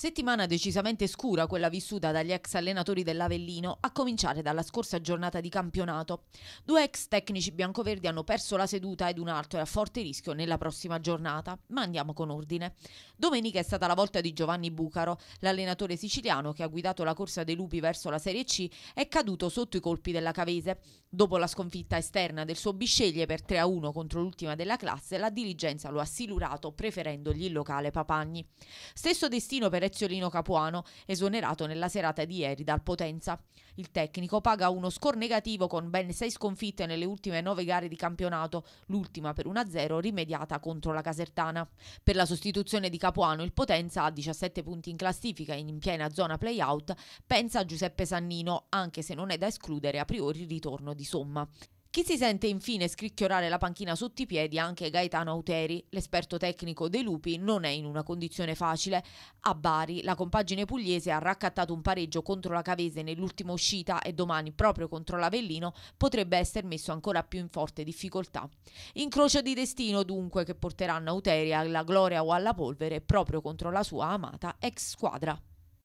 Settimana decisamente scura quella vissuta dagli ex allenatori dell'Avellino, a cominciare dalla scorsa giornata di campionato. Due ex tecnici biancoverdi hanno perso la seduta ed un altro è a forte rischio nella prossima giornata, ma andiamo con ordine. Domenica è stata la volta di Giovanni Bucaro, l'allenatore siciliano che ha guidato la corsa dei lupi verso la Serie C è caduto sotto i colpi della Cavese. Dopo la sconfitta esterna del suo Bisceglie per 3-1 contro l'ultima della classe, la dirigenza lo ha silurato preferendogli il locale Papagni. Stesso destino per Peppino Capuano, esonerato nella serata di ieri dal Potenza. Il tecnico paga uno score negativo con ben 6 sconfitte nelle ultime 9 gare di campionato, l'ultima per 1-0 rimediata contro la Casertana. Per la sostituzione di Capuano il Potenza, a 17 punti in classifica e in piena zona play-out, pensa a Giuseppe Sannino, anche se non è da escludere a priori il ritorno di Somma. Chi si sente infine scricchiolare la panchina sotto i piedi è anche Gaetano Auteri, l'esperto tecnico dei lupi non è in una condizione facile. A Bari la compagine pugliese ha raccattato un pareggio contro la Cavese nell'ultima uscita e domani proprio contro l'Avellino potrebbe essere messo ancora più in forte difficoltà. Incrocio di destino dunque che porteranno Auteri alla gloria o alla polvere proprio contro la sua amata ex squadra.